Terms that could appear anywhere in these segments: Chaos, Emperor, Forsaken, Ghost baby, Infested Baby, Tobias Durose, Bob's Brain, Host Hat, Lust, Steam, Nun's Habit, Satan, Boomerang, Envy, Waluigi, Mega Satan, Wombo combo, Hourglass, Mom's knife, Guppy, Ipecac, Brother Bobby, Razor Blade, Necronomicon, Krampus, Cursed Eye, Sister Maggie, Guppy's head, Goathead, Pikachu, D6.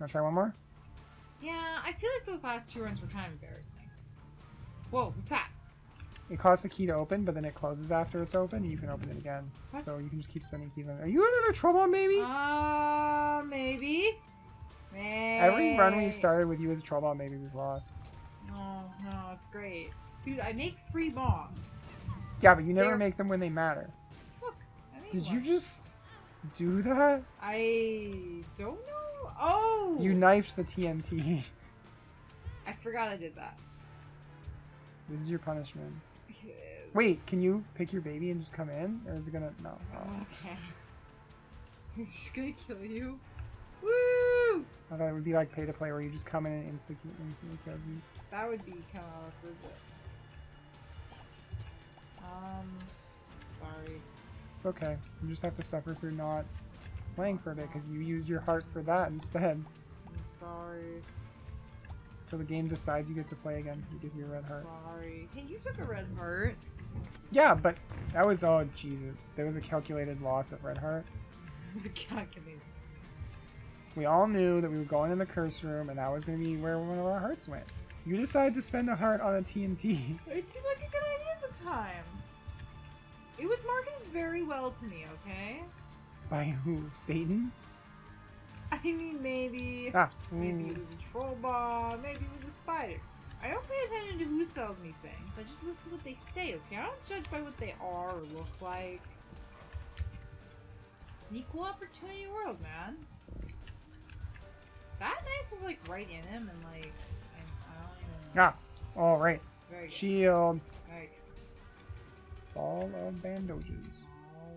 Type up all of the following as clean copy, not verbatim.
Want to try one more? Yeah, I feel like those last two runs were kind of embarrassing. Whoa, what's that? It costs the key to open, but then it closes after it's open, and you can open it again. What? So you can just keep spending keys on it. Are you another trollbomb, maybe? Maybe. May. Every run we've started with you as a trollbomb, maybe we've lost. No, no, it's great. Dude, I make 3 bombs. Yeah, but you never make them when they matter. Look, I made one. Did you just do that? I don't know. Oh! You knifed the TNT. I forgot I did that. This is your punishment. Wait, can you pick your baby and just come in? Or is it gonna... No. Oh. Okay. He's just gonna kill you. Woo! I thought it would be like pay to play where you just come in and instantly kills you. That would be kind of awkward. Sorry. It's okay. You just have to suffer through not playing for a bit because you used your heart for that instead. I'm sorry. Till the game decides you get to play again because it gives you a red heart. Sorry. Hey, you took a red heart. Yeah, but that was, oh Jesus. There was a calculated loss of red heart. It was a calculated. We all knew that we were going in the curse room and that was going to be where one of our hearts went. You decided to spend a heart on a TNT. It seemed like a good idea at the time. It was marketed very well to me, okay? By who? Satan? I mean, maybe. Ah. Maybe it was a troll ball. Maybe it was a spider. I don't pay attention to who sells me things. I just listen to what they say, okay? I don't judge by what they are or look like. It's an equal opportunity world, man. That knife was like right in him and like... Ah, all right. Very good. Shield. Very good. Ball of bandages. No.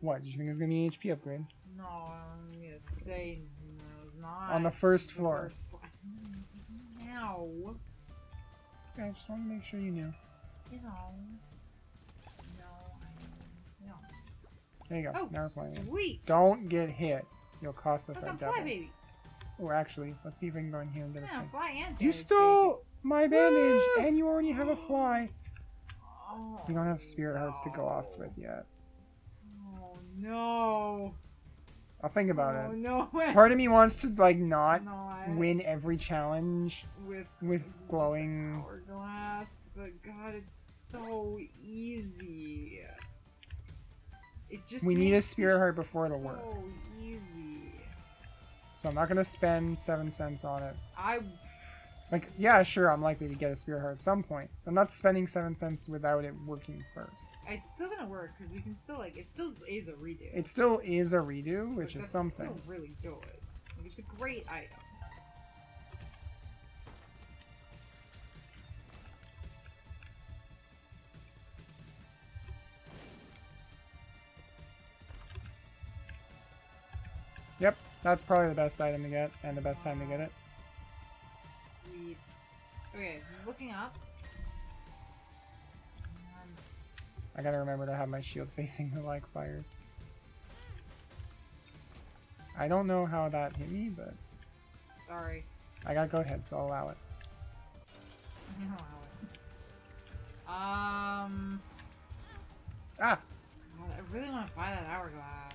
What? Did you think it was gonna be an HP upgrade? No, I'm gonna say no, it's not. On the first floor. Now. Okay, I just want to make sure you knew. You know. No, I know. No. There you go. Oh, now we're playing. Sweet. Don't get hit. You'll cost us our double. Baby. Oh, actually, let's see if we can go in here and get a fly. And you stole my bandage, and you already have a fly. Oh, you don't have spirit hearts to go off with yet. Oh no! I'll think about it. No. Part of me wants to like not win every challenge with glowing just like hourglass, but God, it's so easy. It just we need a spirit heart before it'll work. So I'm not going to spend 7 cents on it. Like, yeah, sure, I'm likely to get a spirit heart at some point. I'm not spending 7 cents without it working first. It's still going to work, because we can still, like, it still is a redo. It still is a redo, which is something. It's still really good. Like, it's a great item. Yep. That's probably the best item to get, and the best time to get it. Sweet. Okay, he's looking up. I gotta remember to have my shield facing the like fires. I don't know how that hit me, but... Sorry. I got Goathead, so I'll allow it. I'm gonna allow it. Ah! God, I really want to buy that hourglass.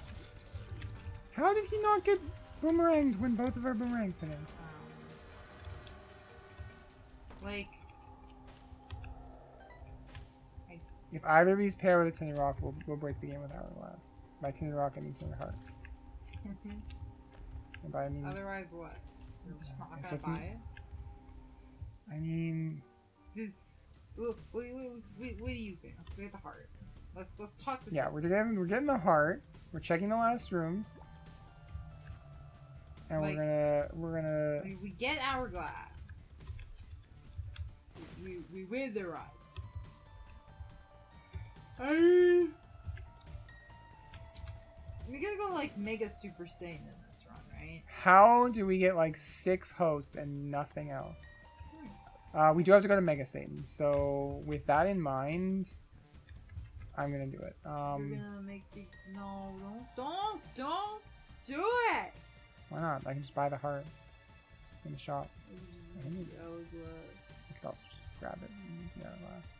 How did he not get boomeranged when both of our boomerangs hit him? Like... If either of these pair with a Tinted Rock, we'll break the game with hourglass. By Tinted Rock, I mean Tinted Heart. And by me... Otherwise what? You're just not gonna buy it? I mean... Just... What do you think? Let's get the heart. Let's talk this out. Yeah, we're getting the heart. We're checking the last room. And like, we're gonna we get hourglass. We win the ride. We're gonna go like Mega Super Saiyan in this run, right? How do we get like 6 hosts and nothing else? We do have to go to Mega Satan, so with that in mind, I'm gonna do it. You're gonna make these... No, don't do it! Why not? I can just buy the heart in the shop. I can use hourglass. I could also just grab it and use the hourglass.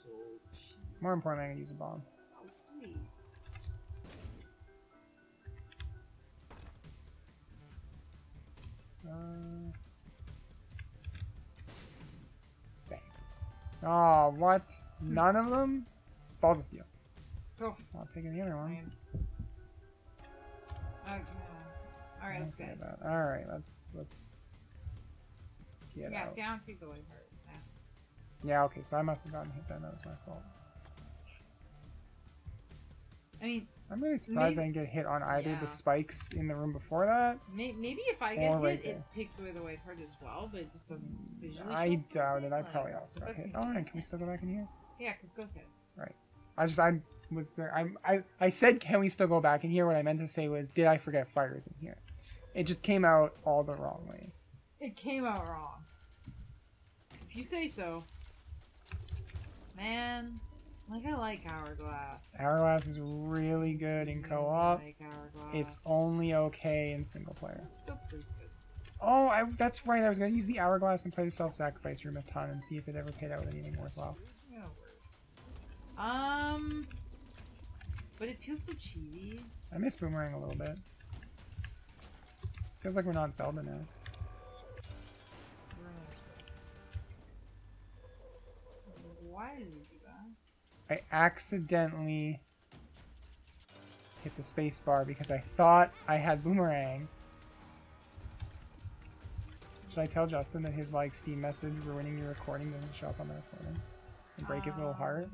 So cheap. More important, I can use a bomb. Oh, sweet. Dang. Oh, what? None of them? Balls of steel. Oh. Not taking the other one. Okay. Alright, that's good. Alright, let's get out. Yeah, see, I don't take the one hurt. Yeah, okay, so I must have gotten hit then. That was my fault. Yes. I mean... I'm really surprised I didn't get hit on either the spikes in the room before that. Maybe if I get hit, it takes away the white part as well, but it just doesn't visually doubt it. I probably also got hit. Alright, can we still go back in here? Yeah, because go ahead. Right. I was there. I said, can we still go back in here? What I meant to say was, did I forget fires in here? It just came out all the wrong ways. It came out wrong. If you say so. Man, I like Hourglass. Hourglass is really good in co-op. Like Hourglass. It's only okay in single player. It's still pretty good. Oh, that's right. I was gonna use the Hourglass and play the Self-Sacrifice Room a ton and see if it ever paid out with anything worthwhile. Yeah, worse. But it feels so cheesy. I miss Boomerang a little bit. Feels like we're not in Zelda now. Why did you do that? I accidentally hit the space bar because I thought I had Boomerang. Should I tell Justin that his Steam message ruining your recording doesn't show up on the recording? And break his little heart?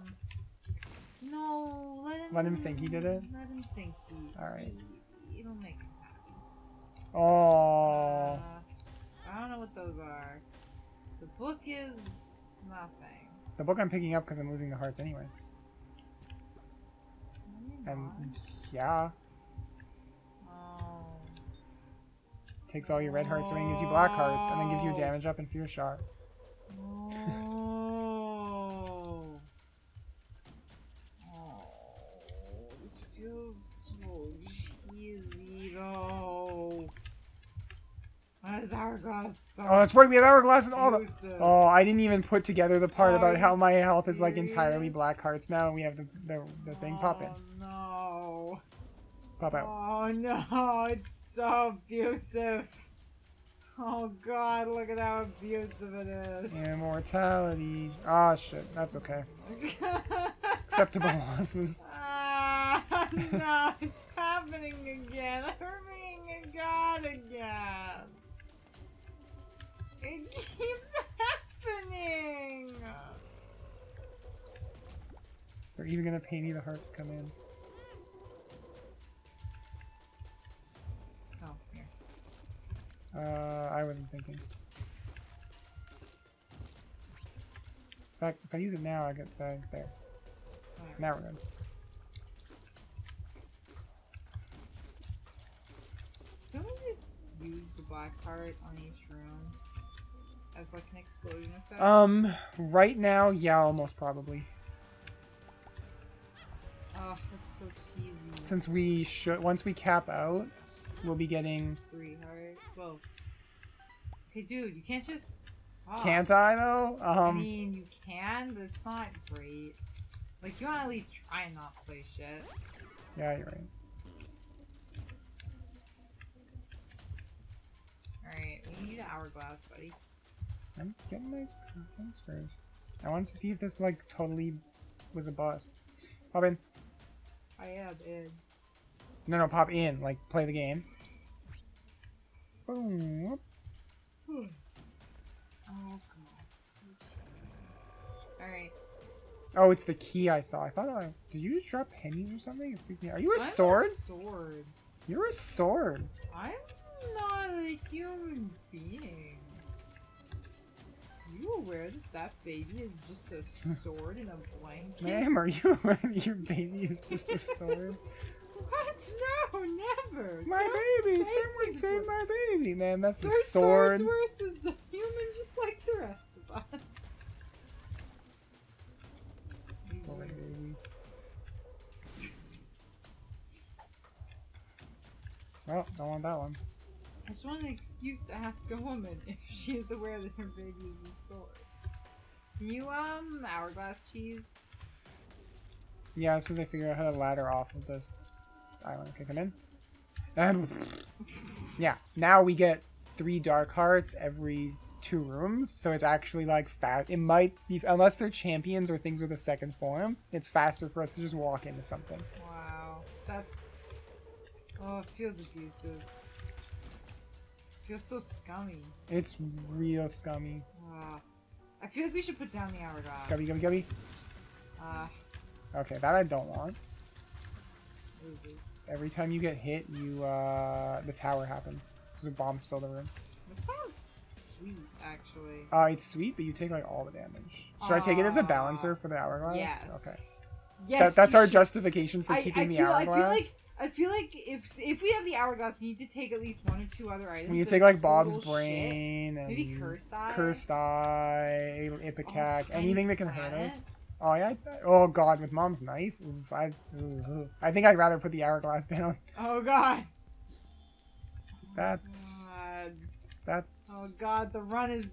No, let him think he did it? Let him think he... Alright. It'll make him happy. Oh. I don't know what those are. The book is... nothing. The book I'm picking up because I'm losing the hearts anyway. And yeah. Oh. Takes all your red hearts away and gives you black hearts, and then gives you damage up and fear shot. Oh. Oh. This feels so cheesy though. Hourglass so that's right, we have Hourglass and all the... Oh, I didn't even put together the part about how my health is entirely black hearts now, and we have the thing pop in. Oh no. Pop out. Oh no, it's so abusive. Oh god, look at how abusive it is. Immortality. Ah, shit, that's okay. Acceptable losses. Ah, no, it's happening again. We're being a god again. It keeps happening! They're even gonna pay me the heart to come in. Oh, here. I wasn't thinking. In fact, if I use it now, I get the... there. Oh. Now we're good. Don't we just use the black heart on each room? As an explosion effect? Right now, yeah, almost probably. Oh, that's so cheesy. Since we once we cap out, we'll be getting... 3 hearts, 12. Okay, dude, you can't just stop. Can't I, though? I mean, you can, but it's not great. You want to at least try and not play shit. Yeah, you're right. Alright, we need an Hourglass, buddy. I'm getting my things first. I wanted to see if this totally was a boss. Pop in. I am in. No, pop in. Play the game. Boom. Oh god, so cheap. Alright. Oh, it's the key I saw. I thought did you just drop pennies or something? Are you a sword? I'm a sword. You're a sword. I'm not a human being. Are you aware that baby is just a sword and a blanket? Ma'am, are you aware that your baby is just a sword? What? No, never! My baby! Someone save my baby! Man, that's a sword! Swordsworth is a human just like the rest of us. Sword baby. Well, don't want that one. I just want an excuse to ask a woman if she is aware that her baby is a sword. Can you, Hourglass cheese? Yeah, as soon as I figure out how to ladder off of this island, kick them in. And yeah, now we get 3 dark hearts every 2 rooms, so it's actually like fast. It might be, unless they're champions or things with a second form, it's faster for us to just walk into something. Wow, that's, oh, it feels abusive. It feels so scummy. It's real scummy. Wow. I feel like we should put down the hourglass. Gubby, gubby, gubby. Okay, that I don't want. Every time you get hit, you the tower happens because the bombs fill the room. That sounds sweet, actually. It's sweet, but you take like all the damage. Should I take it as a balancer for the hourglass? Yes. Okay. Yes. That's our justification for keeping the hourglass. I feel like if we have the hourglass, we need to take at least 1 or 2 other items. We need to take like Bob's Brain and maybe Cursed Eye. Cursed Eye, Ipecac, anything that can hurt us. Oh yeah! Oh god, with Mom's knife, oof, I think I'd rather put the hourglass down. Oh god! That's... Oh god. That's... Oh god, the run is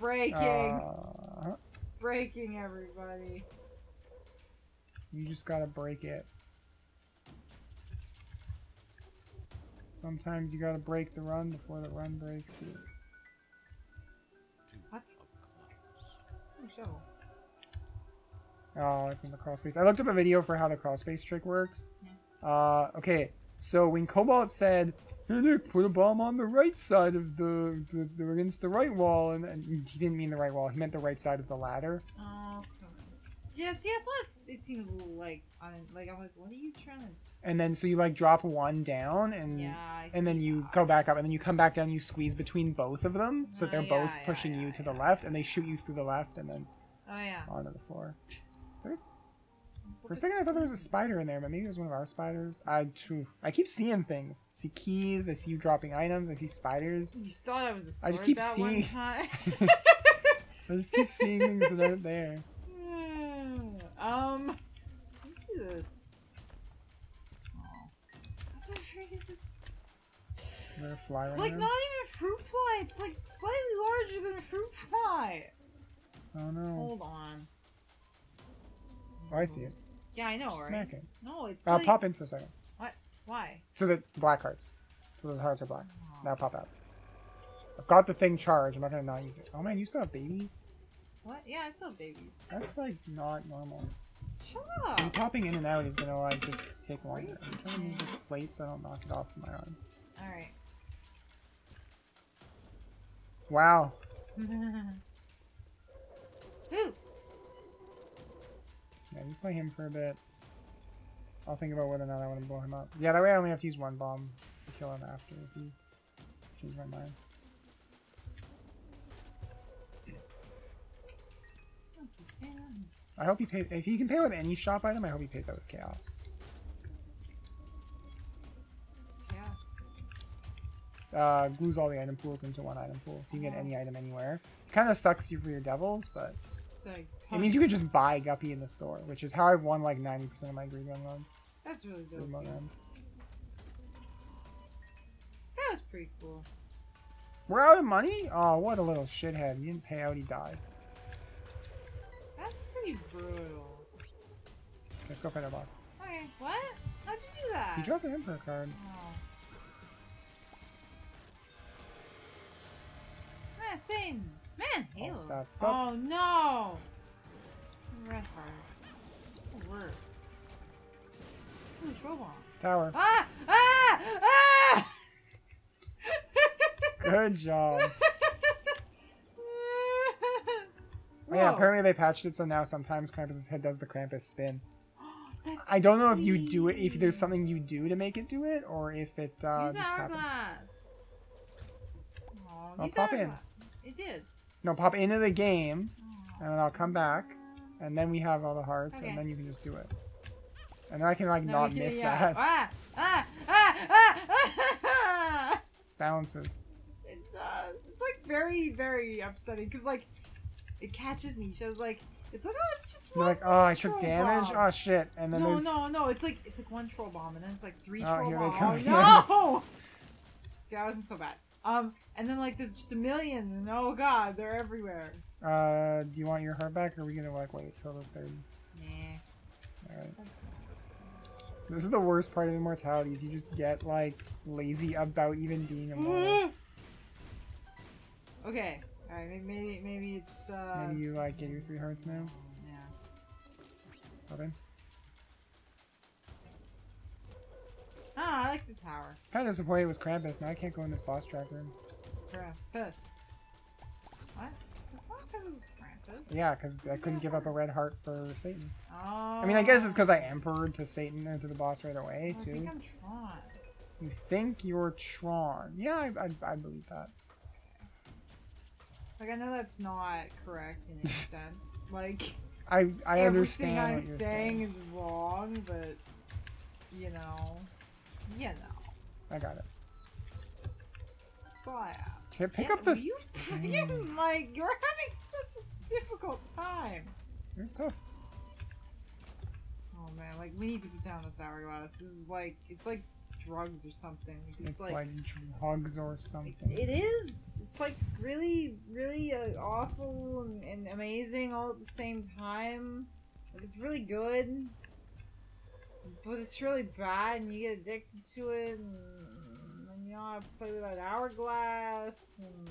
breaking! It's breaking, everybody. You just gotta break it. Sometimes you gotta break the run before the run breaks you. What? Oh, it's in the crawl space. I looked up a video for how the crawl space trick works. Yeah. Okay, so when Cobalt said, "Hey Nick, put a bomb on the right side of the against the right wall," and he didn't mean the right wall. He meant the right side of the ladder. Oh, yeah. See, I thought it seemed a little like I'm like, what are you trying to? And then so you like drop 1 down, and then you go back up, and then you come back down. And you squeeze between both of them, so they're both pushing you to the left, and they shoot you through the left, and then onto the floor. For a second, I thought there was a spider in there, but maybe it was one of our spiders. I keep seeing things. I see keys. I see you dropping items. I see spiders. You thought I was a sword. I just keep seeing. I just keep seeing things that aren't there. Let's do this. What the frick is this? Is there a fly right now? It's like not even a fruit fly. It's like slightly larger than a fruit fly. Oh no! Hold on. Oh, I see it. Yeah, I know, right? Smack it. No, it's like... pop in for a second. What? Why? So the black hearts. So those hearts are black. Oh. Now pop out. I've got the thing charged. I'm not going to not use it. Oh, man, you still have babies? What? Yeah, I still have babies. That's, like, not normal. Shut up! And popping in and out is going to, like, just take longer. I'm going to move this plate so I don't knock it off my arm. Alright. Wow. Who? Yeah, you play him for a bit. I'll think about whether or not I want to blow him up. Yeah, that way I only have to use 1 bomb to kill him after if he changes my mind. I hope he pays. If he can pay with any shop item, I hope he pays out with Chaos. What's Chaos? Glues all the item pools into 1 item pool, so you can get any item anywhere. Kind of sucks you for your devils, but... It means you could just buy Guppy in the store, which is how I've won like 90% of my green run runs. That's really dope. That was pretty cool. We're out of money? Oh, what a little shithead. He didn't pay out, he dies. That's pretty brutal. Let's go fight our boss. Okay, what? How'd you do that? You dropped an Emperor card. Oh. Man, Satan! Man, Halo. Oh no! Red heart. What's the worst? Ooh, troll bomb. Tower. Ah! Ah! Ah! Good job. Oh, yeah, apparently they patched it, so now sometimes Krampus' head does the Krampus spin. That's I don't know if you do it, if there's something you do to make it do it, or if it use just happens. Oh, I'll pop in. It did. No, pop into the game, and then I'll come back, and then we have all the hearts, and then you can just do it. And then I can, like, not miss that. Ah! Ah! Ah! Ah! Ah! Balances. It does. It's, like, very, very upsetting, because, like, it catches me. So I was like, it's like, oh, it's just one. You're like, oh, I took damage? Oh, shit. And then there's... No. It's like 1 troll bomb, and then it's, like, 3 troll bombs. Oh, no! Yeah, I wasn't so bad. And then like there's just a million, and oh god, they're everywhere. Do you want your heart back, or are we gonna like wait till the 30? Nah. All right. This is the worst part of immortality, is you just get, like, lazy about even being immortal. Okay. Alright, maybe it's, Maybe you, like, get your 3 hearts now? Yeah. Okay. Ah, I like this tower. Kind of disappointed it was Krampus. Now I can't go in this boss trap room. Krampus. What? It's not because it was Krampus. Yeah, because I couldn't give up a red heart for Satan. Oh. I mean, I guess it's because I emperored to Satan and to the boss right away, too. I think I'm Tron. You think you're Tron. Yeah, I believe that. Like, I know that's not correct in any sense. Like, I understand what you're saying. Everything I'm saying is wrong, but, you know. Yeah, no. I got it. So I asked. Here, pick up this. Like, you're having such a difficult time. Here's tough. Oh man, like, we need to put down this hourglass. This is like, it's like drugs or something. It's like drugs or something. It is. It's like really, really awful and amazing all at the same time. Like, it's really good. But it's really bad, and you get addicted to it, and you know how to play with that hourglass, and...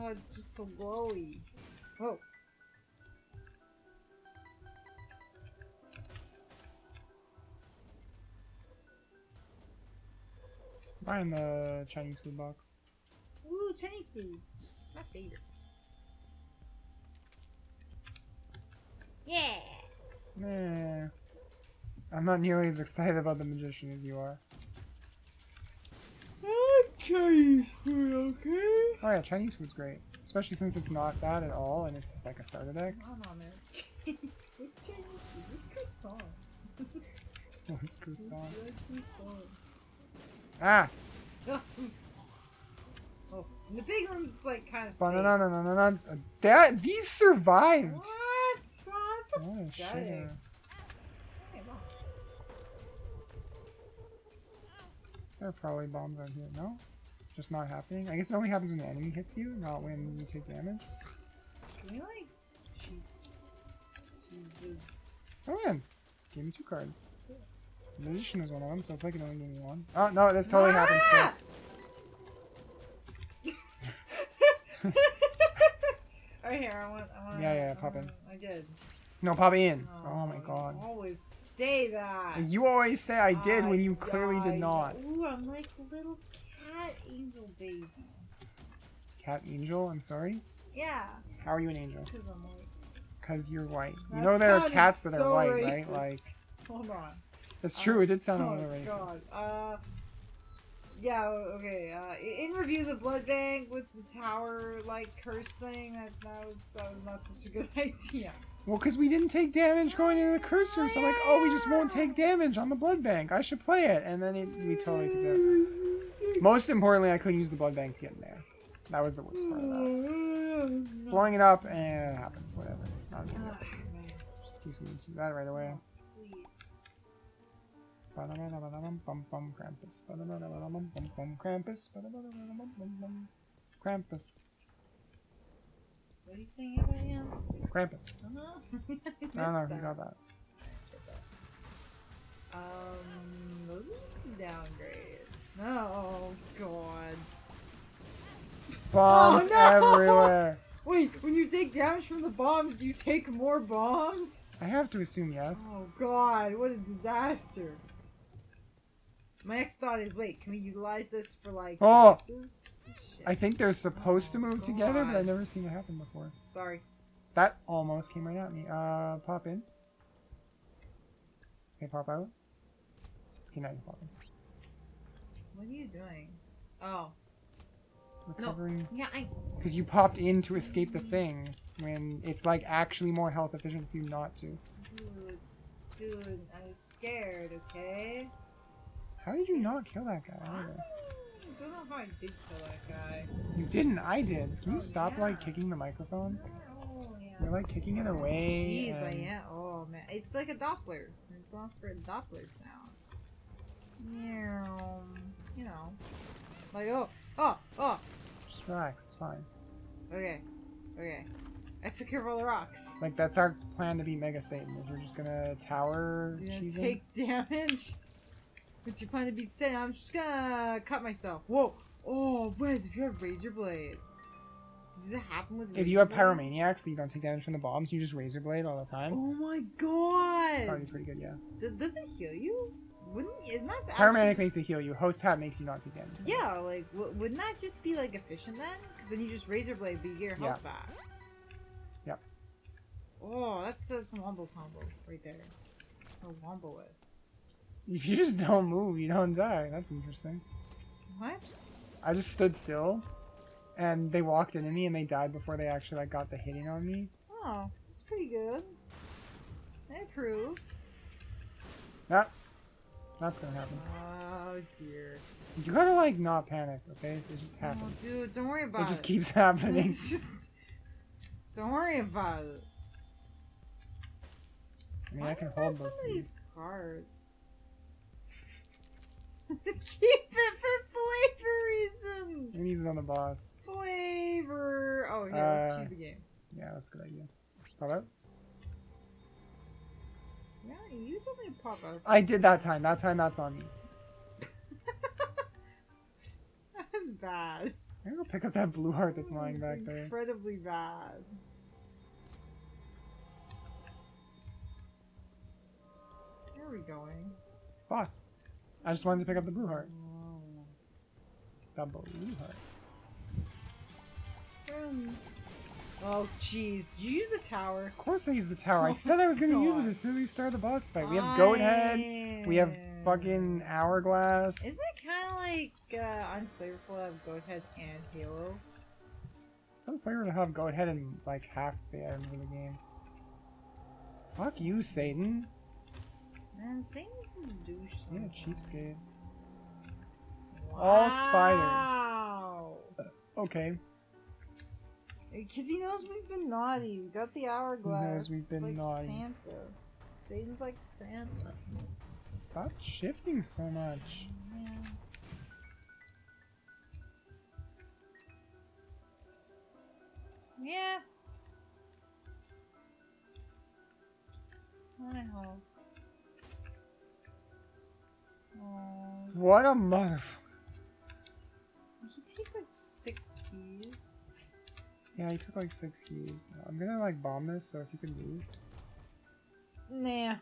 Oh, it's just so glowy. Whoa. Buying the Chinese food box. Ooh, Chinese food. My favorite. Yeah! Nah. I'm not nearly as excited about the magician as you are. Chinese food, okay? Oh yeah, Chinese food's great. Especially since it's not that at all, and it's like a starter deck. Oh no, man, it's Chinese food. What's Chinese food? What's croissant? What's croissant? Ah! Oh, in the big rooms, it's like kind of safe. No. That, these survived! What? Oh, that's upsetting. There are probably bombs out here. No? It's just not happening. I guess it only happens when the enemy hits you, not when you take damage. Can we, like, cheat? Come on! Give me 2 cards. Yeah. The magician is one of them, so it's like it only gave me 1. Oh, no, this totally happens too. Right here, I want yeah, pop in. I did. No, pop in. Oh my god. You always say that. You always say I did when you clearly did not. Ooh, I'm like a little cat angel baby. Cat angel? I'm sorry? Yeah. How are you an angel? Because I'm white. Because you're white. You know there are cats that are white, right? Like. Hold on. That's true, it did sound a little racist. God. Yeah, okay. In review, the blood bank with the tower, like, curse thing, that was not such a good idea. Well, because we didn't take damage going into the curse room, so I'm like, oh, we just won't take damage on the blood bank. I should play it. And then we totally took it. Most importantly, I couldn't use the blood bank to get in there. That was the worst part of that. Blowing it up, and it happens. Whatever. Not a good idea. Just keeps moving to that right away. Krampus. Krampus. What are you saying about him? Krampus. I don't know if you got that. Those are just a downgrade. Oh, god. Bombs everywhere! Wait, when you take damage from the bombs, do you take more bombs? I have to assume yes. Oh, god, what a disaster. My next thought is, wait, can we utilize this for, like, bosses? I think they're supposed to move together, but I've never seen it happen before. Sorry. That almost came right at me. Pop in. Okay, pop out. Okay, now you pop in. What are you doing? Oh. Recovering. No. Yeah, because you popped in to escape the things, when it's, like, actually more health efficient for you not to. Dude, I was scared, okay? How did you not kill that guy? I don't know how I did kill that guy. You didn't, I did. Can you stop like kicking the microphone? Oh, yeah. You're like kicking it away. Jeez, I am. Oh man, it's like a Doppler. You're going for a Doppler sound. Yeah, you know, like oh. Just relax. It's fine. Okay. I took care of all the rocks. Like, that's our plan to beat Mega Satan, is we're just gonna tower cheese him. Take damage. What's your plan to beat Satan? I'm just gonna cut myself. Whoa. Oh, Wes, if you have Razor Blade. Does it happen with Razor Blade? If you have Pyromaniacs, you don't take damage from the bombs, you just Razor Blade all the time. Oh my god! Probably pretty good, yeah. Does it heal you? Wouldn't isn't that Pyromaniac actually... makes it heal you. Host Hat makes you not take damage. Yeah, like, wouldn't that just be, like, efficient then? Because then you just Razor Blade, but you get your health back. Yep. Oh, that's some Wombo combo right there. Or Wombo is. If you just don't move, you don't die. That's interesting. What? I just stood still, and they walked into me, and they died before they actually, like, got the hitting on me. Oh, that's pretty good. I approve. That's gonna happen. Oh, dear. You gotta, like, not panic, okay? It just happens. Oh, dude, don't worry about it. It just keeps happening. It's just... Don't worry about it. I mean, I can hold some of these cards. Keep it for flavor reasons! We need it on the boss. Flavor! Oh, yeah, let's choose the game. Yeah, that's a good idea. Pop out? Yeah, you told me to pop out. I did that time. That time, that's on me. That was bad. I'm gonna pick up that blue heart that's lying back there. Incredibly bad. Where are we going? Boss. I just wanted to pick up the blue heart. Whoa. Double blue heart. Oh, jeez. Did you use the tower? Of course I used the tower. Oh, I said I was going to use it as soon as we start the boss fight. We have Goathead. We have fucking Hourglass. Isn't it kind of like unflavorful to have Goathead and Halo? It's unflavorful to have Goathead and like half the items in the game. Fuck you, Satan. Man, Satan's a douche. Yeah, cheapskate. Wow. All spiders. Okay. Because he knows we've been naughty. We got the hourglass. He knows we've been naughty. Santa. Satan's like Santa. Stop shifting so much. Yeah. Yeah. I hope. What a motherfucker. He took like 6 keys. Yeah, he took like 6 keys. I'm gonna like bomb this, so if you can move. Nah.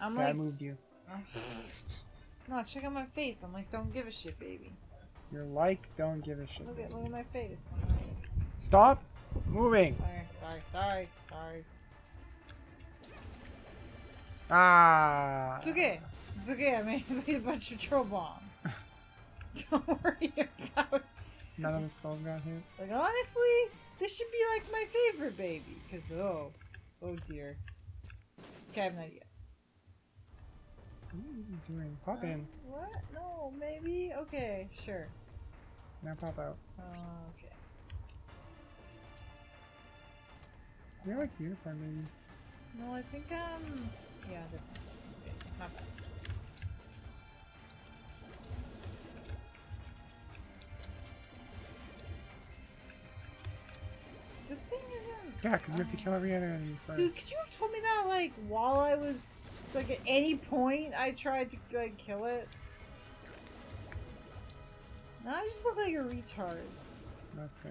I'm like... I moved you. No, check out my face. I'm like, don't give a shit, baby. You're like, don't give a shit. Look at my face. I'm like... Stop moving! Sorry. Ah. It's okay. It's okay, I made a bunch of troll bombs. Don't worry about it. None of the skulls got hit. Like, honestly, this should be like my favorite baby. Because, oh dear. Okay, I have an idea. What are you doing? Pop in. What? No, maybe? Okay, sure. Now pop out. Okay. You're like uniform, maybe. No, I think yeah, definitely. Okay, not bad. This thing isn't... Yeah, because you have to kill every other enemy first. Dude, could you have told me that, like, while I was... Like, at any point, I tried to, like, kill it? Now I just look like a retard. That's good.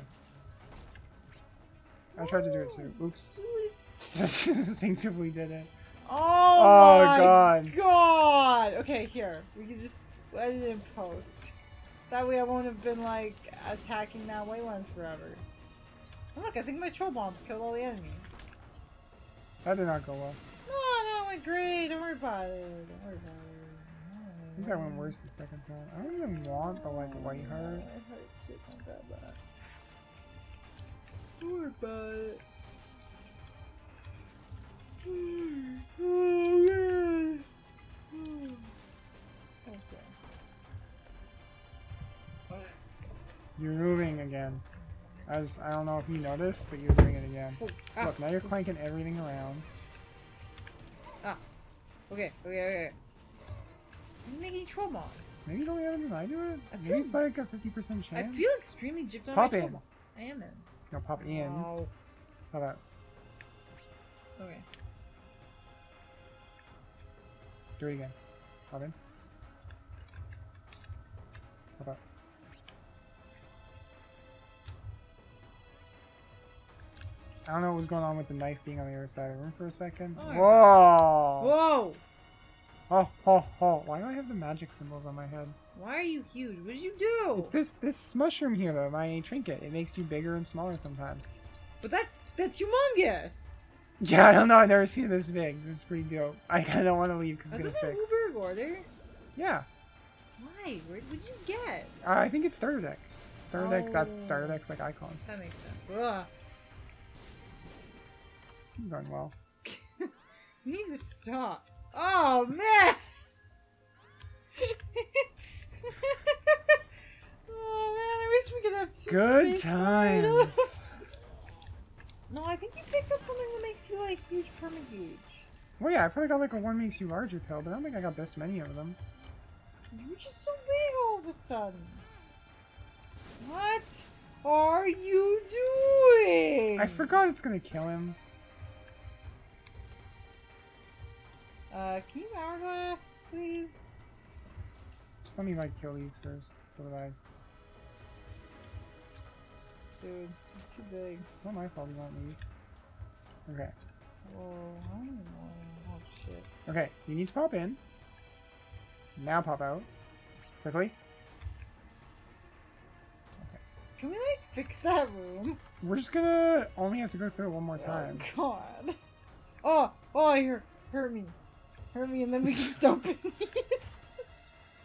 I tried to do it, too. Oops. Dude, it's... Just instinctively did it. Oh my god! Okay, here. We can just edit it in post. That way I won't have been, like, attacking that white one forever. Look, I think my troll bombs killed all the enemies. That did not go well. No, that went great. Don't worry about it. I think that went worse the second time. I don't even want the, like, white heart. I heard shit like that. Don't worry about it. Oh, man. Okay. You're moving again. I don't know if you noticed, but you're doing it again. Oh, look, now you're clanking everything around. Okay. I'm making troll bombs. Maybe you don't have anything I do it? Maybe it's like a 50% chance. I feel extremely gypped on my troll bomb. I am in. No, pop in. Pop out. Okay. Do it again. Come in. What up? I don't know what was going on with the knife being on the other side of the room for a second. Oh, whoa! Whoa! Oh, ho, ho. Why do I have the magic symbols on my head? Why are you huge? What did you do? It's this mushroom here, though. My trinket. It makes you bigger and smaller sometimes. But that's humongous! Yeah, I don't know. I've never seen it this big. This is pretty dope. I kind of want to leave because it's going to fix. Is this an Uberg order? Yeah. Why? Where would you get? I think it's starter deck. Starter deck, that's starter deck's like icon. That makes sense. Ugh. This is going well. You need to stop. Oh, man! Oh, man, I wish we could have two good times. No, I think you picked up something that makes you, like, huge perma-huge. Well, yeah, I probably got, like, a one makes you larger pill, but I don't think I got this many of them. You're just so big all of a sudden. What are you doing? I forgot it's gonna kill him. Can you hourglass, please? Just let me, like, kill these first, so that I... Dude, you're too big. Not my fault, you won't leave. Okay. Whoa, I don't know. Oh, shit. Okay, you need to pop in. Now pop out. Quickly. Okay. Can we, like, fix that room? We're just gonna only have to go through it one more time. Oh, God. Oh, here. Hurt me. Hurt me, and then we just open these.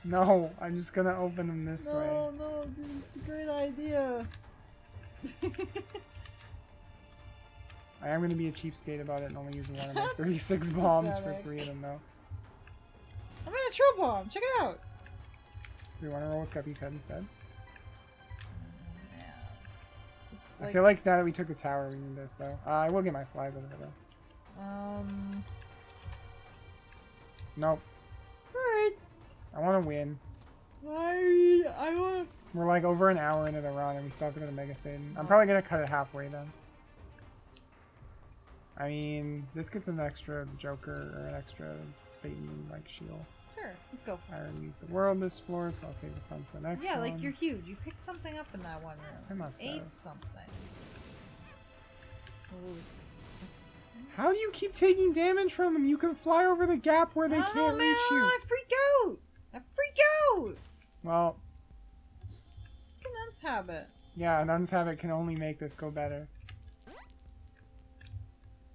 No, I'm just gonna open them this way. No, dude, it's a great idea. I am going to be a cheapskate about it and only use one of my 36 bombs for 3 of them, though. I'm going to troll bomb! Check it out! Do you want to roll with Guppy's head instead? Yeah. Like... I feel like now that we took the tower, we need this, though. I will get my flies out of it, though. Nope. Alright. I want to win. I want to... We're like over an hour into the run and we still have to go to Mega Satan. I'm probably going to cut it halfway then. I mean, this gets an extra Joker or an extra Satan like shield. Sure, let's go. I already used the world this floor, so I'll save the sun for the next one. Yeah, like you're huge. You picked something up in that one room. I must have. Ate something. Ooh. How do you keep taking damage from them? You can fly over the gap where they can't reach you. I freak out! I freak out! Well... Nun's Habit. Yeah, Nun's Habit can only make this go better.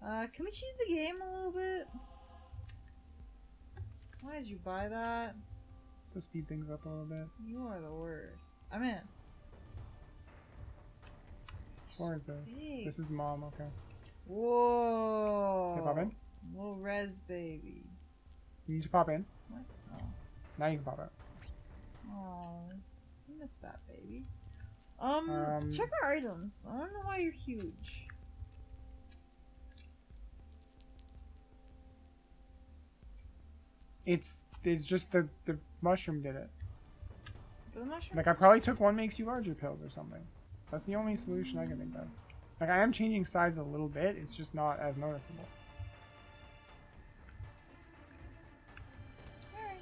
Can we choose the game a little bit? Why did you buy that? To speed things up a little bit. You are the worst. I'm in. Where is this? Big. This is Mom, okay. Whoa! Can I pop in? Little Res Baby. You need to pop in. What? Oh. Now you can pop out. Aww. Miss that baby. Check our items. I don't know why you're huge. It's just the mushroom did it. The mushroom. Like I probably took one makes you larger pills or something. That's the only solution I can think of. Like I am changing size a little bit. It's just not as noticeable. All right.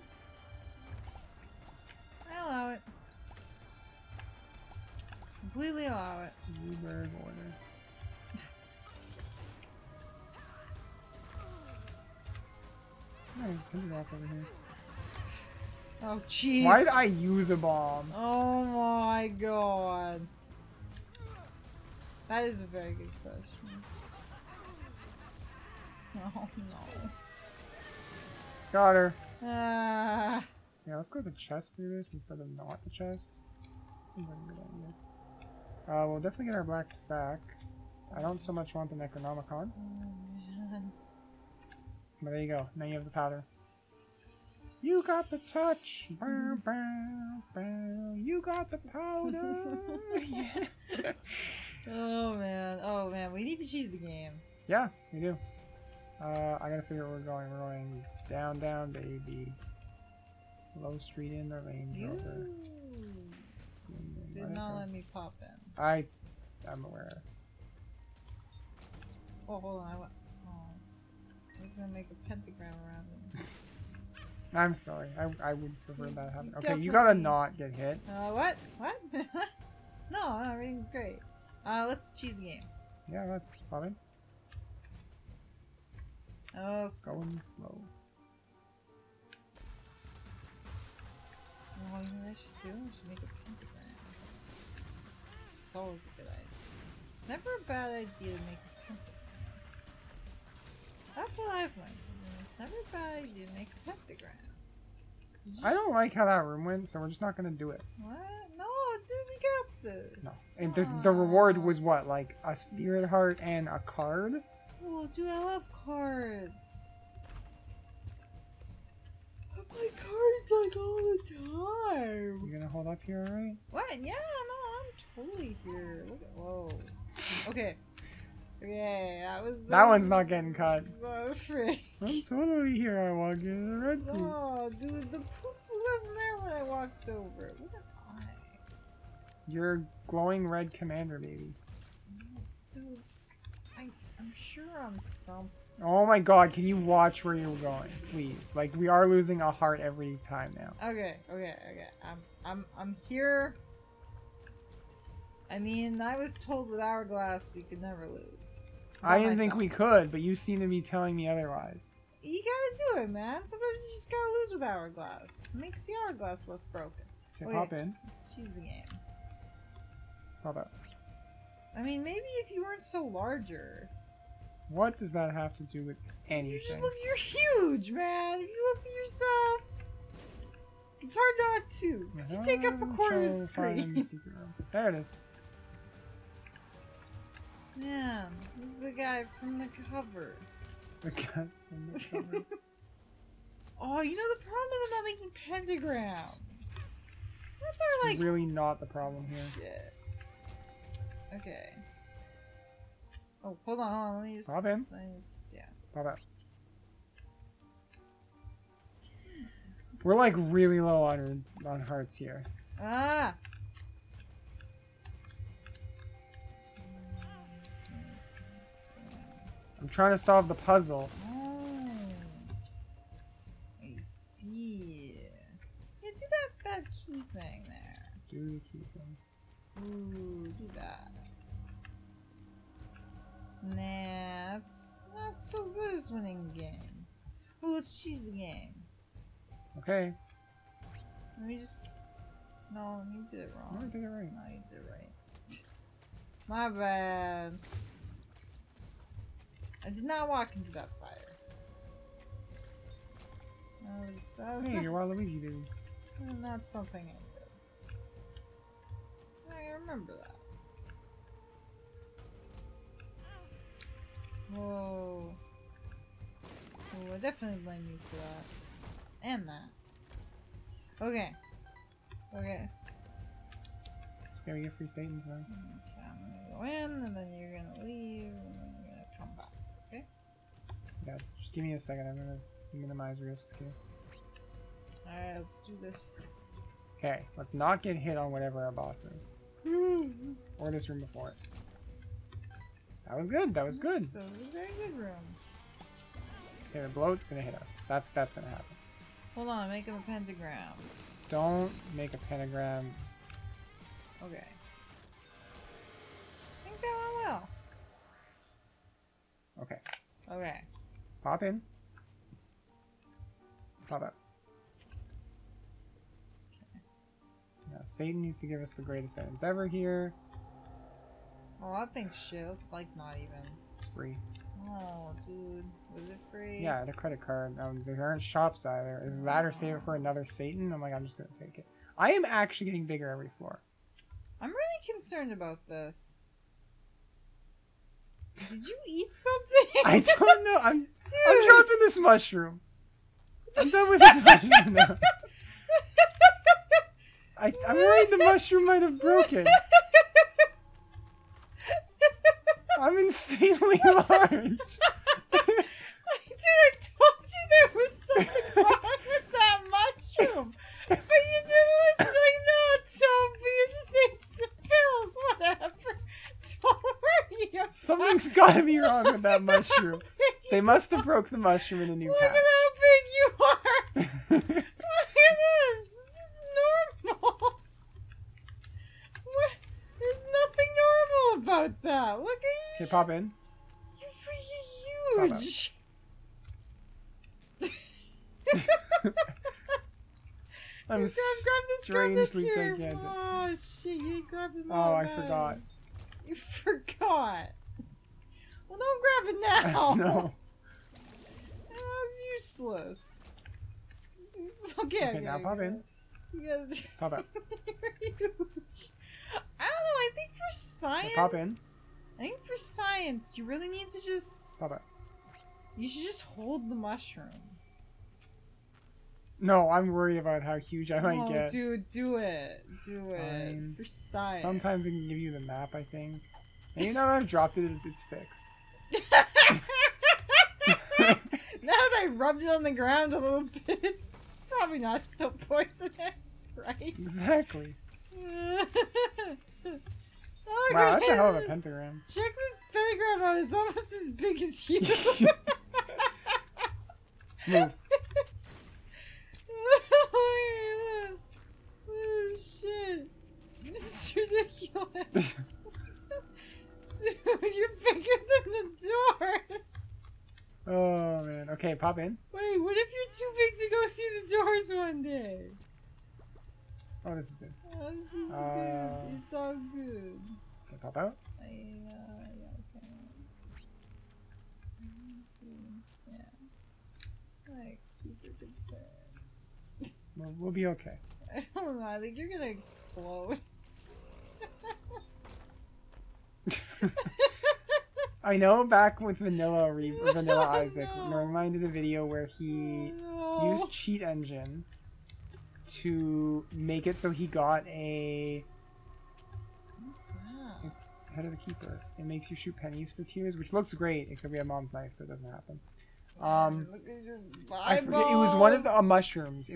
I allow it. Completely allow it. Uberg order. Oh, there's a tinderbox over here. Oh, jeez. Why did I use a bomb? Oh my god. That is a very good question. Oh no. Got her. Yeah, let's go to the chest through this instead of not the chest. Seems like a good idea. We'll definitely get our black sack. I don't so much want the Necronomicon. Oh, man. But there you go. Now you have the powder. You got the touch! Bow, bow, bow. You got the powder! Yeah. Oh man. We need to cheese the game. Yeah, we do. I gotta figure out where we're going. We're going down, down, baby. Low street in the lane. Over. Did not let me pop in. I'm aware. Oh, hold on. I went. Oh. was gonna make a pentagram around him. I'm sorry. I would prefer that happened. Okay, definitely. You gotta not get hit. What? What? No, everything's great. Let's choose the game. Yeah, that's fine. Oh, it's going slow. Well, you know what I should do? I should make a pentagram. It's always a good idea. It's never a bad idea to make a pentagram. That's what I've learned. It's never a bad idea to make a pentagram. I don't like how that room went, so we're just not gonna do it. What? No, dude, we got this. No. And the reward was what? Like a spirit heart and a card? Oh, dude, I love cards. I play cards like all the time. You gonna hold up here, alright? What? Yeah, no, I'm totally here. Look at. Whoa. Okay. Okay, that was. That one's not getting cut. I'm totally here. I walk in the red poop. Oh, dude, the poop wasn't there when I walked over. What an eye. You're glowing red commander, baby. Dude, I'm sure I'm something. Oh my god, can you watch where you're going, please? Like, we are losing a heart every time now. Okay, okay, okay. I'm here. I mean, I was told with Hourglass we could never lose. I didn't think we could, but you seem to be telling me otherwise. You gotta do it, man. Sometimes you just gotta lose with Hourglass. It makes the Hourglass less broken. Okay, pop in. Let's choose the game. Pop out. I mean, maybe if you weren't so larger. What does that have to do with anything? You just look, you're huge, man. If you look to yourself, it's hard not to. Because you take up a quarter of the screen. There it is. Yeah, this is the guy from the cover. The guy from the cover? Oh, you know, the problem is I'm not making pentagrams. That's our, like... really not the problem here. Shit. Okay. Oh, hold on, let me just... Pop in. Yeah. Pop out. We're, like, really low on hearts here. Ah! I'm trying to solve the puzzle. Oh, I see. Yeah, do that key thing there. Do the key thing. Ooh, do that. Nah, that's not so good as winning the game. Ooh, let's cheese the game. Okay. Let me just... No, you did it wrong. No, I did it right. No, you did it right. My bad. I did not walk into that fire. I was hey, not, you're Waluigi, dude. Not something I did. I remember that. Whoa. Oh, I definitely blame you for that. And that. Okay. Okay. It's gonna be a free Satan time. Okay, I'm gonna go in, and then you're gonna leave, and then you're gonna come back. God, just give me a second. I'm gonna minimize risks here. Alright, let's do this. Okay, let's not get hit on whatever our boss is. Or this room before it. That was good, that was good. That was a very good room. Okay, the bloat's gonna hit us. That's gonna happen. Hold on, make him a pentagram. Don't make a pentagram. Okay. I think that went well. Okay. Okay. Pop in. Pop out. Okay. Now, Satan needs to give us the greatest items ever here. Oh, that thing's shit. It's like not even. It's free. Oh, dude. Was it free? Yeah, I had a credit card. There aren't shops either. It was that or save it for another Satan. I'm like, I'm just gonna take it. I am actually getting bigger every floor. I'm really concerned about this. Did you eat something? I don't know. I'm dropping this mushroom. I'm done with this mushroom now. I'm worried the mushroom might have broken. I'm insanely large. Dude, I told you there was something wrong with that mushroom. But you didn't listen. Like, no, Toby, you just ate some pills, whatever. Don't worry. Something's got to be wrong with that mushroom. They must have broke the mushroom in the new pack. Look at how big you are! Look at this! This is normal! What? There's nothing normal about that! Look at you! Okay, pop in. You're freaking huge! I'm strangely gigantic. Oh shit, you grabbed the mother. Oh, I forgot. You forgot. Well, don't grab it now. No. That's useless. It's useless. Okay, okay, now pop in. Pop out. You're huge. I don't know, I think for science. Pop in. I think for science, you really need to just. Pop out. You should just hold the mushroom. No, I'm worried about how huge I might get. Oh, dude, do it. Do it. For science. Sometimes it can give you the map, I think. And you know that I've dropped it, it's fixed. Now that I rubbed it on the ground a little bit, it's probably not still poisonous, right? Exactly. Oh, wow, that's a hell of a pentagram. Check this pentagram out. It's almost as big as you. Move. This is ridiculous. Dude, you're bigger than the doors. Oh man. Okay, pop in. Wait, what if you're too big to go through the doors one day? Oh, this is good. Oh, this is good. It's all good. Okay, pop out. Yeah, okay. Yeah. Like, super concerned. Well, we'll be okay. I don't know, I think you're gonna explode. I know, back with Vanilla Isaac, reminded the video where he used Cheat Engine to make it so he got a. What's that? It's Head of the Keeper. It makes you shoot pennies for tears, which looks great, except we have Mom's knife, so it doesn't happen. Look at your eyeballs. I forget, it was one of the mushrooms.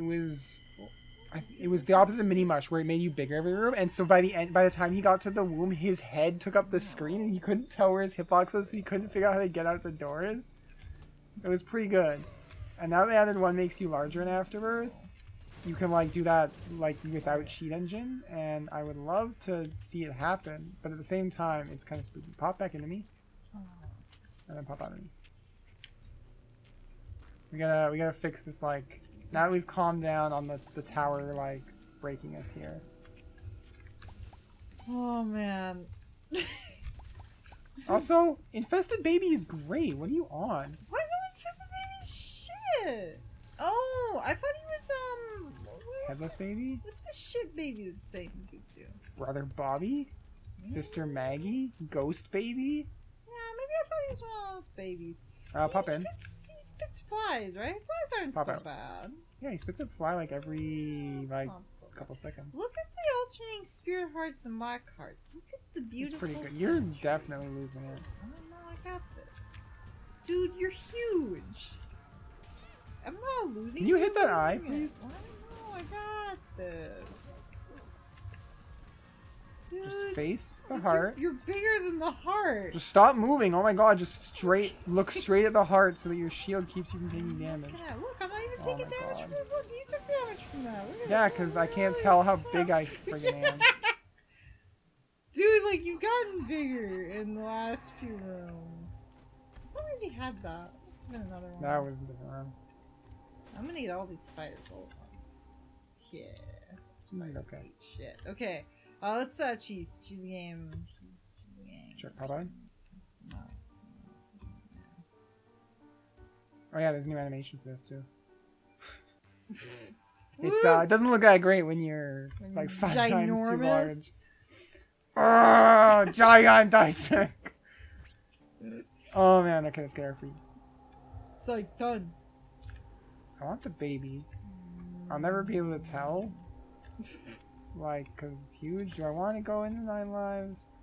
It was the opposite of Mini Mush, where it made you bigger every room, and so by the time he got to the womb, his head took up the screen, and he couldn't tell where his hitbox was, so he couldn't figure out how to get out the doors. It was pretty good. And now they added one makes you larger in Afterbirth. You can like do that like without Cheat Engine, and I would love to see it happen, but at the same time, it's kind of spooky. Pop back into me, and then pop out of me. We gotta fix this like. Now that we've calmed down on the tower, like, breaking us here. Oh, man. Also, Infested Baby is great. What are you on? Why no Infested Baby shit? Oh, I thought he was, Headless Baby? What's the shit baby that Satan could do? Brother Bobby? Mm-hmm. Sister Maggie? Ghost baby? Yeah, maybe I thought he was one of those babies. Pop in. He spits flies, right? Flies aren't so bad. Yeah, he spits a fly like every couple seconds. Look at the alternating spirit hearts and black hearts. Look at the beautiful. It's pretty good. You're definitely losing it. I don't know. I got this, dude. You're huge. I'm not losing. Can you hit that eye, please? I don't know. I got this. Dude, just face the heart. You're bigger than the heart. Just stop moving. Oh my god, just straight look straight at the heart so that your shield keeps you from taking damage. Look, I'm not even taking damage from this. Look, you took damage from that. Yeah, because I can't tell how big I friggin' am. Dude, like, you've gotten bigger in the last few rooms. I already had that. Must have been another one. That was a different room. I'm gonna get all these firebolt ones. Yeah. It's my okay. Shit. Okay. Oh, let's cheese. Cheese the game. Cheese the game. Check Popeye? No. Oh yeah, there's a new animation for this too. It doesn't look that great when you're like five times too large. Oh, giant Isaac! Oh man, okay, let's get our free. It's like done. I want the baby. I'll never be able to tell. Like, because it's huge. Do I want to go into 9 lives?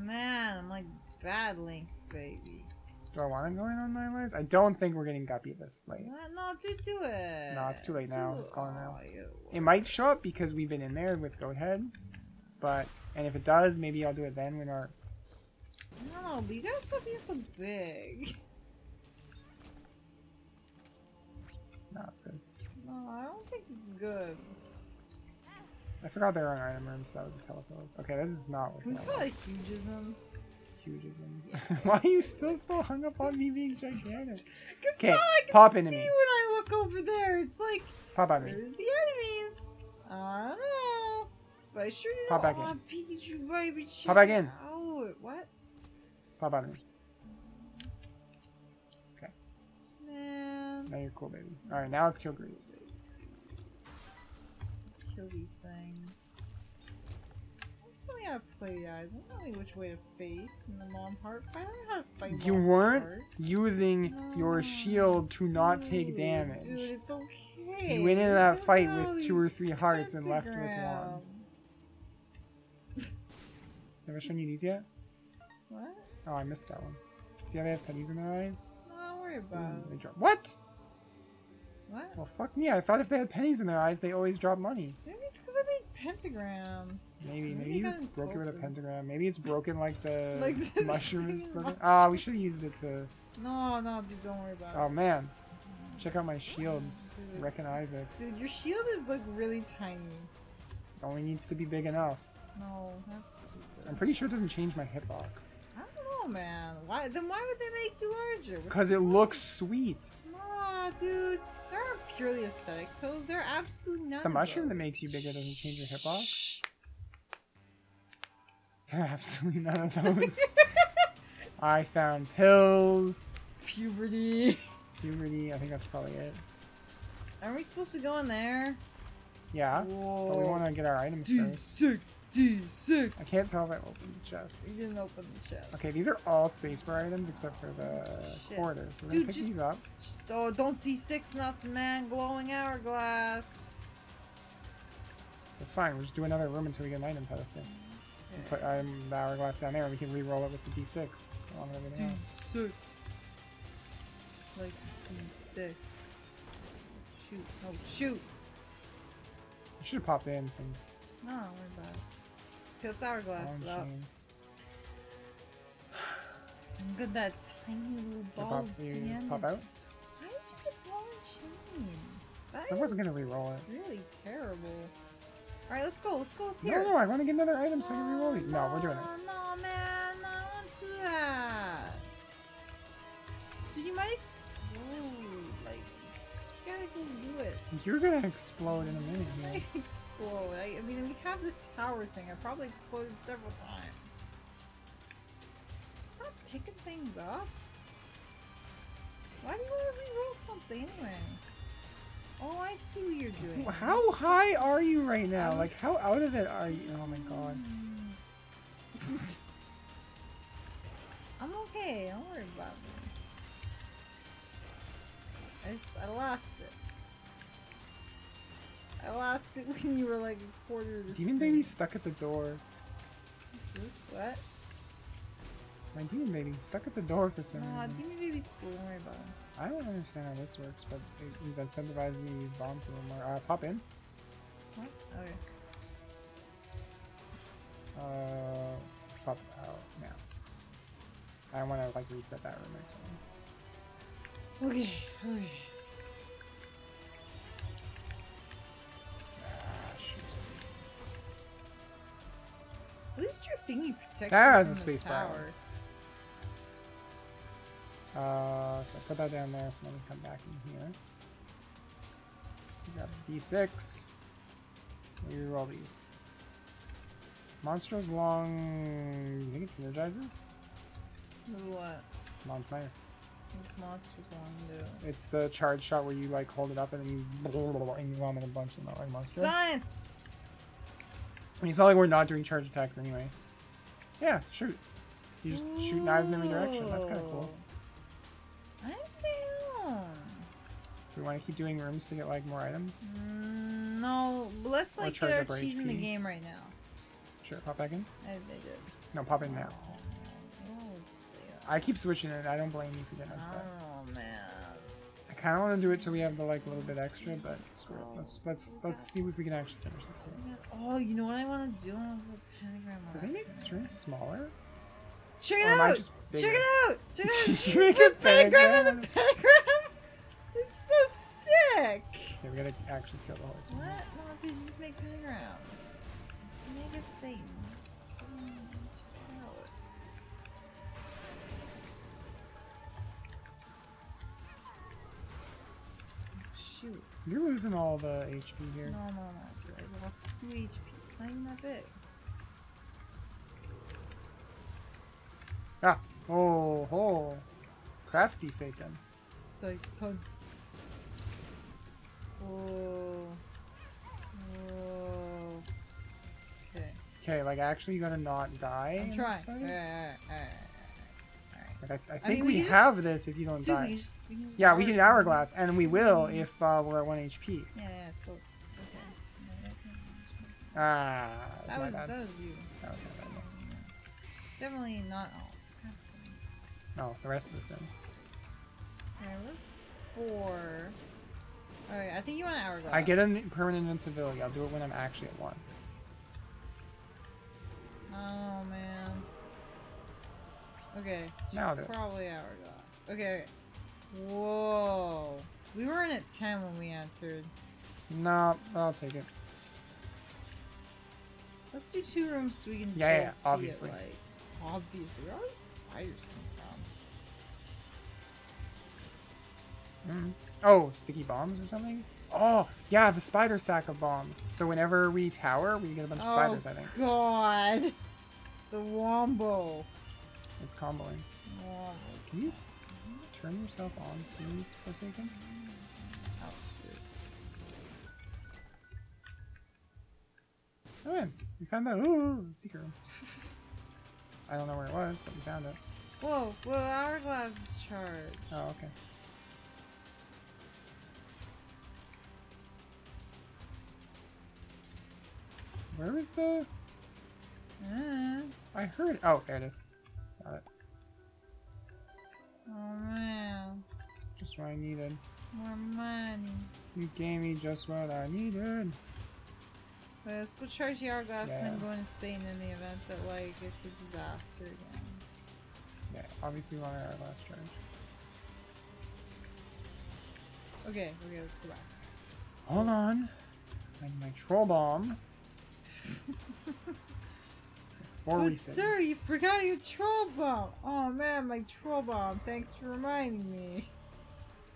Man, I'm like bad Link, baby. Do I want to go in on 9 lives? I don't think we're getting Guppy this late. No, dude, do it. No, it's too late now. It's gone now. It might show up because we've been in there with Goathead. But, and if it does, maybe I'll do it then when our... No, but you guys stop being so big. No, it's good. No, I don't think it's good. I forgot they were on item rooms, so that was a telepose. Okay, this is not working. Can we call it hugism? Hugism. Why are you still so hung up on me being gigantic? Because all I can pop see when I look over there, it's like, pop at me. There's the enemies. I don't know. But I sure do not want Pikachu baby chicken. Pop back in. Oh, what? Pop at me. Okay. Man. Now you're cool, baby. Alright, now let's kill Grease. Kill these things. That's what we gotta play, guys. I don't know which way to face in the mom part, but I don't know how to fight. You weren't part. Using your shield to not take damage. Dude, it's okay. You went into that fight with 2 or 3 hearts and left with 1. Never shown you these yet? What? Oh, I missed that one. See how they have pennies in their eyes? No, don't worry about it. What? What? Well, fuck me. I thought if they had pennies in their eyes, they always drop money. Maybe it's because I made pentagrams. Maybe you broke it with a pentagram. Maybe it's broken like the like mushroom is broken. Ah, we should have used it to... No, dude, don't worry about it. Oh, man. Check out my shield. Dude. Recognize it. Dude, your shield is, like, really tiny. It only needs to be big enough. No, that's stupid. I'm pretty sure it doesn't change my hitbox. I don't know, man. Why? Then why would they make you larger? Because it looks sweet. Nah, dude. There aren't purely aesthetic pills. They're absolute none. The mushroom that makes you bigger doesn't change your hitbox. There are absolutely none of those. I found pills. Puberty. Puberty. I think that's probably it. Aren't we supposed to go in there? Yeah. Whoa. But we want to get our items first. D6. I can't tell if I opened the chest. You didn't open the chest. Okay, these are all spacebar items except for the quarters. So we're gonna pick these up. Oh, don't D6 nothing, man. Glowing hourglass. That's fine. We'll just do another room until we get an item pedestal. Okay. Put the hourglass down there, and we can re-roll it with the D6 along with everything else. Like D6. Shoot! Oh shoot! Should have popped in since. No, don't worry about it. Okay, let's hourglass it up. Look at that tiny little ball. You pop out? How did you get ball and chain? That someone's gonna re-roll it. Really terrible. Alright, let's go. Let's go. Let's see. No, I want to get another item so I can re-roll it. No, we're doing it. No, man. No, I won't do that. Dude, you might explode. Like, do it. You're gonna explode in a minute. I'm gonna explode. I mean, we have this tower thing. I probably exploded several times. Just not picking things up. Why do you want to re-roll something anyway? Oh, I see what you're doing. How high are you right now? Like, how out of it are you? Oh my god. I'm okay. Don't worry about it. I lost it. I lost it when you were like a quarter of the screen. Demon baby's stuck at the door. What's this? What? My demon baby's stuck at the door for some reason. Aw, demon baby's cool. Don't worry about him. I don't understand how this works, but it incentivizes me to use bombs a little more. Pop in. What? Okay. Let's pop out now. I want to like reset that room next one. Okay, okay. Ah, shoot. At least your thingy protects you from the tower. So I put that down there, so let me come back in here. We got D6. We roll these. Monstro's long... You think it synergizes? What? Mom's knife. These monsters it's the charge shot where you like hold it up and then you vomit a bunch of them like monsters. Science! I mean, it's not like we're not doing charge attacks anyway. Yeah, shoot. You just shoot knives in every direction. That's kind of cool. I feel. Do we want to keep doing rooms to get like more items? No, but let's like get our cheese in the game right now. Sure, pop back in? I did. No, pop in now. I keep switching it. I don't blame you for getting upset. Oh man! I kind of want to do it till we have the like little bit extra, but screw it. Let's see if we can actually finish this one. Oh, you know what I want to do? I want to put a pentagram on. Do they make this room smaller? Check it out! Check it out! Check it out! Put a pentagram on the pentagram. It's so sick. Okay, we gotta actually kill the whole thing. What? No, let's just make pentagrams. It's Mega Satan. Shoot. You're losing all the HP here. No, no, no. I lost 2 HP. It's not even that big. Ah! Oh, oh. Crafty Satan. So I could. Oh. Oh. Okay. Okay, like actually you're gonna not die? I'm trying. Alright. Like, I think we have this if you don't die. We can hourglass, and we will if we're at 1 HP. Yeah, it's close. Okay. Ah. That was you. That was my bad. Definitely not all. Oh, the rest of the sim. Alright, we're 4. Alright, I think you want an hourglass. I get a permanent invincibility. I'll do it when I'm actually at 1. Oh, man. Okay. Now I'll do probably it. Hourglass. Okay. Whoa. We were in at 10 when we entered. No, I'll take it. Let's do 2 rooms so we can... Yeah, obviously. Obviously. Where are all these spiders coming from? Mm-hmm. Oh, sticky bombs or something? Oh, yeah, the spider sack of bombs. So whenever we tower, we get a bunch of spiders, I think. Oh, God. The Wombo. It's comboing. Oh, can you turn yourself on, please, Forsaken? Oh, shit. Oh, man. We found that. Ooh, secret room. I don't know where it was, but we found it. Whoa, whoa, hourglass is charged. Oh, okay. Where is the... I heard... Oh, there it is. Got it. Oh, man. Just what I needed. More money. You gave me just what I needed. Well, let's go charge the hourglass and then go insane in the event that, like, it's a disaster again. Yeah, obviously we want our hourglass charge. Okay, let's go back. Let's Hold on. I need my troll bomb. But sir, you forgot your troll bomb! Oh man, my troll bomb. Thanks for reminding me.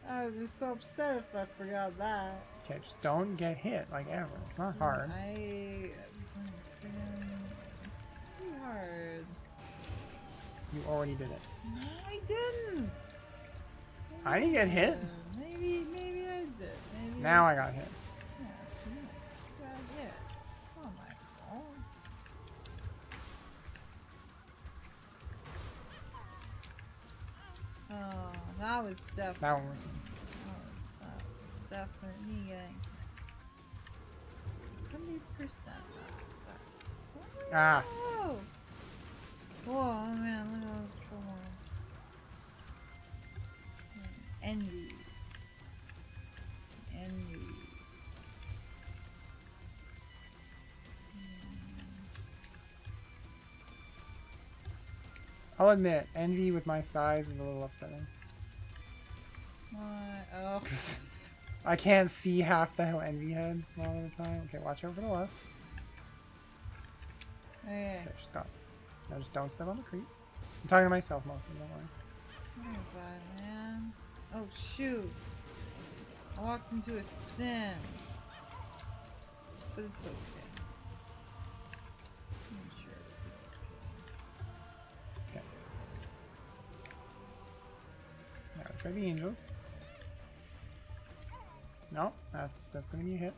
I was so upset if I forgot that. Okay, just don't get hit like ever. It's not hard. It's pretty hard. You already did it. No, I didn't. I didn't get hit. Maybe I did. Maybe now I got hit. Yes, yeah, I got hit. Oh, that was definitely. That one was. That was definitely me getting 100%. That's what that was. Oh, ah. Whoa, man, look at all those trolls. Envies. I'll admit, Envy with my size is a little upsetting. Why? Oh. I can't see half the Envy heads all the time. Okay, watch out for the Lust. Okay, she's got. Now just don't step on the creep. I'm talking to myself mostly, don't worry. Oh god, man. Oh shoot! I walked into a sin. But it's okay. Try the angels. No, that's gonna be a hit.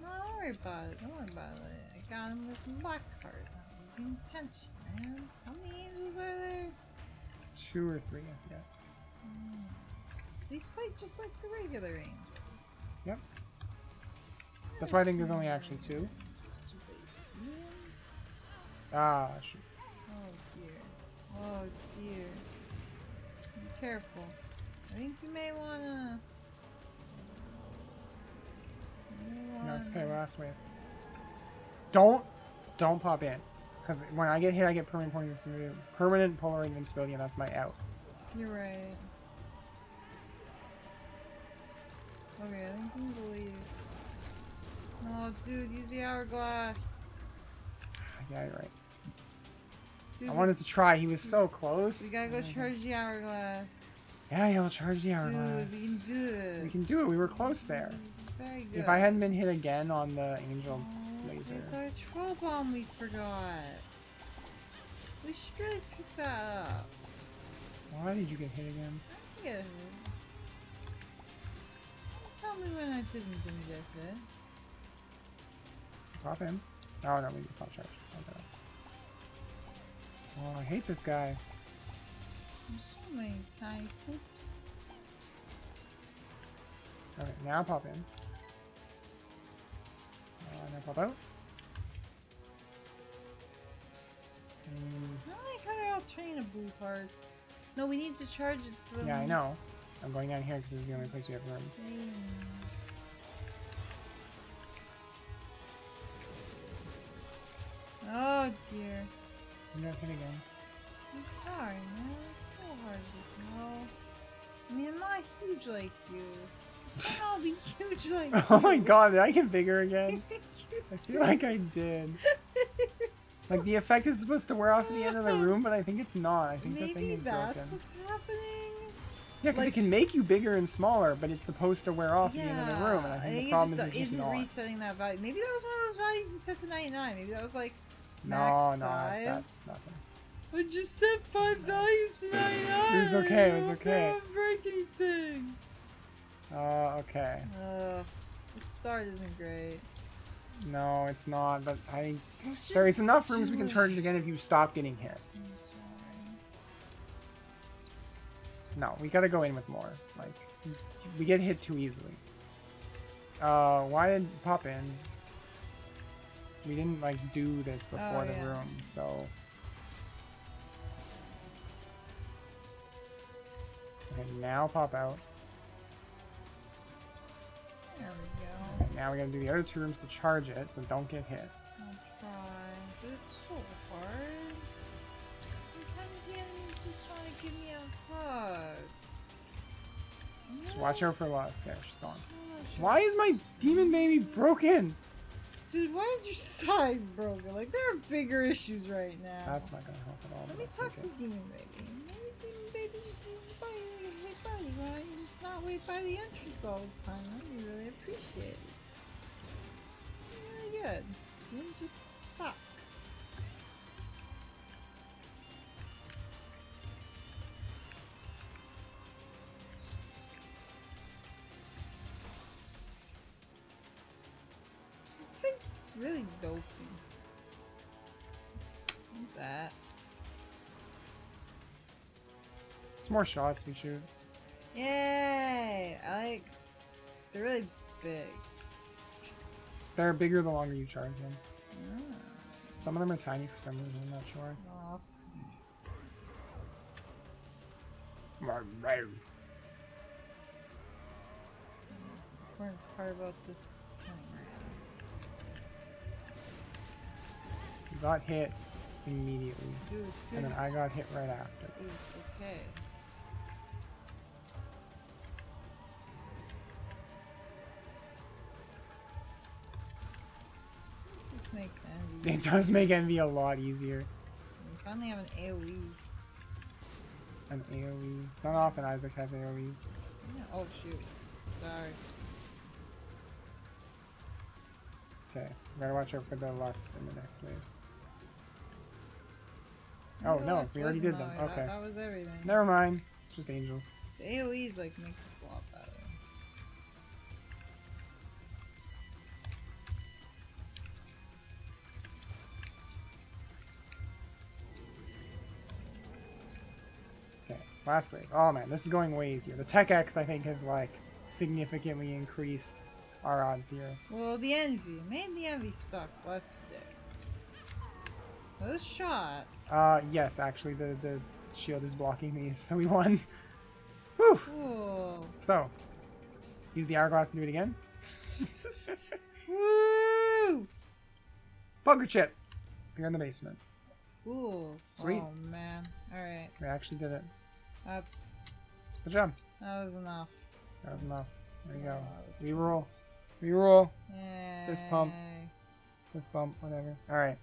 No, don't worry about it. Don't worry about it. I got him with the black card. That was the intention, man. How many angels are there? 2 or 3, I forget. So these fight just like the regular angels. Yep. That's why I think there's only actually 2. Ah, shoot. Oh dear. Oh dear. Be careful. I think you may wanna. No, it's okay. Last wave. Don't pop in, because when I get hit, I get permanent polar invincibility, and that's my out. You're right. Okay, I think we can believe. Oh, dude, use the hourglass. I got it right. Dude, I wanted to try. He was so close. We gotta go charge the hourglass. Yeah, he'll charge the hourglass. Dude, we can do this. We can do it. We were close there. There you go. If I hadn't been hit again on the angel laser. It's our troll bomb we forgot. We should really pick that up. Why did you get hit again? I didn't get hit. Don't tell me when I didn't get hit. Drop him. Oh no, it's not charged. Okay. Oh, I hate this guy. There's so many tiny poops. Alright, now pop in. Now pop out. I like how they're all trying to blue parts. No, we need to charge it so that. Yeah, I know. I'm going down here because this is the only place you have rooms. Oh dear. I'm not hit again. I'm sorry, man. It's so hard to tell. I mean, I'm not huge like you. I'll be huge like you. Oh my god, did I get bigger again? I feel like I did. Like the effect is supposed to wear off at the end of the room, but I think it's not. I think maybe the thing is broken. Maybe that's what's happening. Yeah, because like, it can make you bigger and smaller, but it's supposed to wear off at the end of the room, and I think the problem is it's not resetting that value. Maybe that was one of those values you set to 99. Maybe that was like max size. No, that's nothing. I just set 5 values to 99. It was okay. It was okay. I don't break anything. Okay. The start isn't great. No, it's not, but I... There is enough rooms we can charge it again if you stop getting hit. I'm sorry. No, we gotta go in with more. Like, we get hit too easily. Why did pop in? We didn't, like, do this before the room, so... Okay, now pop out. There we go. Okay, now we're going to do the other 2 rooms to charge it, so don't get hit. I'll try, but it's so hard. Sometimes the enemies just want to give me a hug. No. Watch out for Lust. There, she's gone. So why is my demon baby broken? Dude, why is your size broken? Like, there are bigger issues right now. That's not going to help at all. Let me talk to demon baby. Maybe demon baby just needs to bite you. Why don't you just not wait by the entrance all the time? That'd be really appreciated. Really good. You just suck. Your face is really dopey. What's that? It's more shots we shoot. Yay! I like... They're really big. They're bigger the longer you charge them. Oh. Some of them are tiny for some reason, I'm not sure. Oh. The important part about this is you got hit immediately. Dude, and then I got hit right after. Dude, it's okay. This makes Envy. It does make Envy a lot easier. We finally have an AoE. An AoE. It's not often Isaac has AoEs. Yeah. Oh shoot. Sorry. Okay. We gotta watch out for the Lust in the next wave. Oh no, we already did them. Okay. That was everything. Never mind. Just angels. The AoEs like make this a lot better. Last week. Oh man, this is going way easier. The Tech X, I think, has like significantly increased our odds here. Well, the Envy made the Envy suck less dicks. Those shots. Yes, actually, the shield is blocking these, so we won. Whew. Ooh. So, use the hourglass and do it again. Woo! Bunker chip. You're in the basement. Ooh. Sweet. Oh man. All right. We actually did it. That's... Good job. That was enough. That was enough. There you go. Reroll. Reroll. Fist pump. Fist bump, whatever. Alright.